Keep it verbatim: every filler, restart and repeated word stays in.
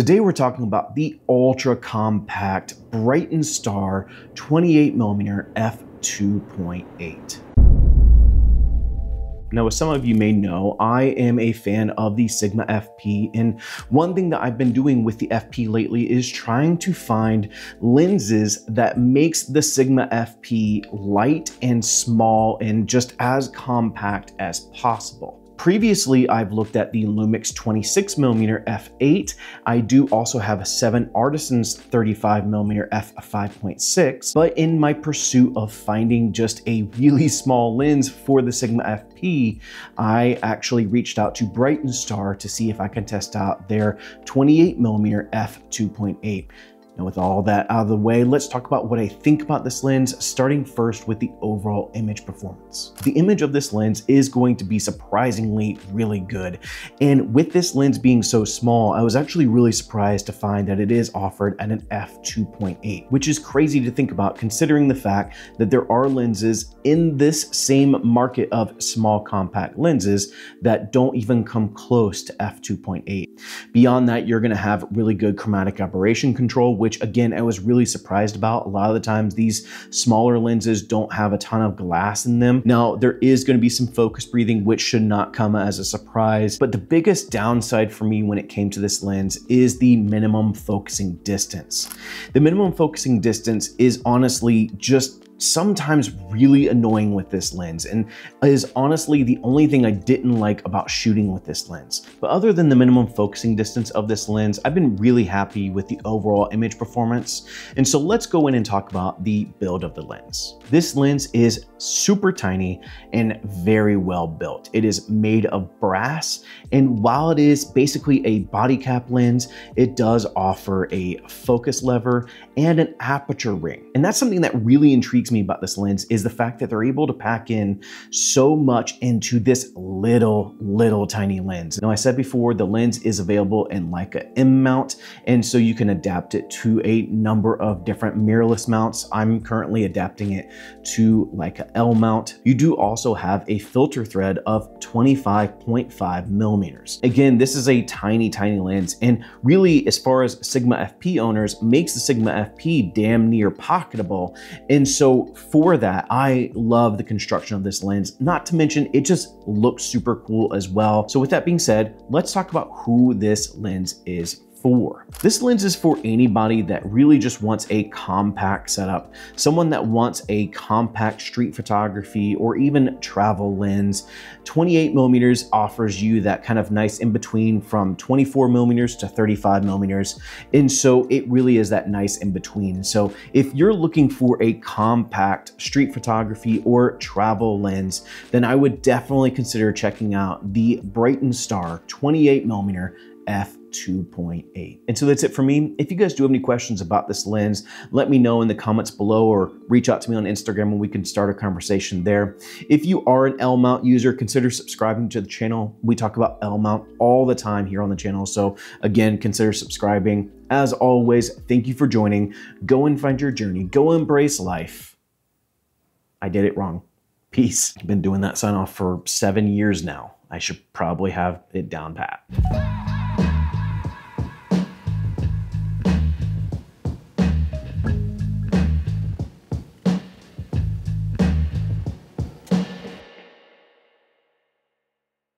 Today we're talking about the ultra compact Brightin Star twenty-eight millimeter f two point eight. Now, as some of you may know, I am a fan of the Sigma F P, and one thing that I've been doing with the F P lately is trying to find lenses that makes the Sigma F P light and small and just as compact as possible. Previously, I've looked at the Lumix twenty-six millimeter f eight. I do also have a seven Artisans thirty-five millimeter f five point six, but in my pursuit of finding just a really small lens for the Sigma F P, I actually reached out to Brightin Star to see if I can test out their twenty-eight millimeter f two point eight. Now, with all that out of the way, let's talk about what I think about this lens, starting first with the overall image performance. The image of this lens is going to be surprisingly really good. And with this lens being so small, I was actually really surprised to find that it is offered at an f two point eight, which is crazy to think about considering the fact that there are lenses in this same market of small compact lenses that don't even come close to f two point eight. Beyond that, you're going to have really good chromatic aberration control, which again, I was really surprised about. A lot of the times these smaller lenses don't have a ton of glass in them. Now, there is going to be some focus breathing, which should not come as a surprise. But the biggest downside for me when it came to this lens is the minimum focusing distance. The minimum focusing distance is honestly just sometimes really annoying with this lens, and is honestly the only thing I didn't like about shooting with this lens. But other than the minimum focusing distance of this lens, I've been really happy with the overall image performance. And so let's go in and talk about the build of the lens. This lens is super tiny and very well built. It is made of brass, and while it is basically a body cap lens, it does offer a focus lever and an aperture ring. And that's something that really intrigues me about this lens, is the fact that they're able to pack in so much into this little, little tiny lens. Now, I said before, the lens is available in Leica M mount, and so you can adapt it to a number of different mirrorless mounts. I'm currently adapting it to Leica L mount. You do also have a filter thread of twenty-five point five millimeters. Again, this is a tiny, tiny lens, and really, as far as Sigma F P owners, makes the Sigma F P damn near pocketable. And so for that, I love the construction of this lens, not to mention it just looks super cool as well. So with that being said, let's talk about who this lens is for. This lens is for anybody that really just wants a compact setup, someone that wants a compact street photography or even travel lens. twenty-eight millimeters offers you that kind of nice in between from twenty-four millimeters to thirty-five millimeters. And so it really is that nice in between. So if you're looking for a compact street photography or travel lens, then I would definitely consider checking out the Brightin Star twenty-eight millimeter f two point eight. And so that's it for me. If you guys do have any questions about this lens, let me know in the comments below or reach out to me on Instagram and we can start a conversation there. If you are an L mount user, consider subscribing to the channel. We talk about L mount all the time here on the channel. So again, consider subscribing. As always, thank you for joining. Go and find your journey. Go embrace life. I did it wrong. Peace. I've been doing that sign off for seven years now. I should probably have it down pat.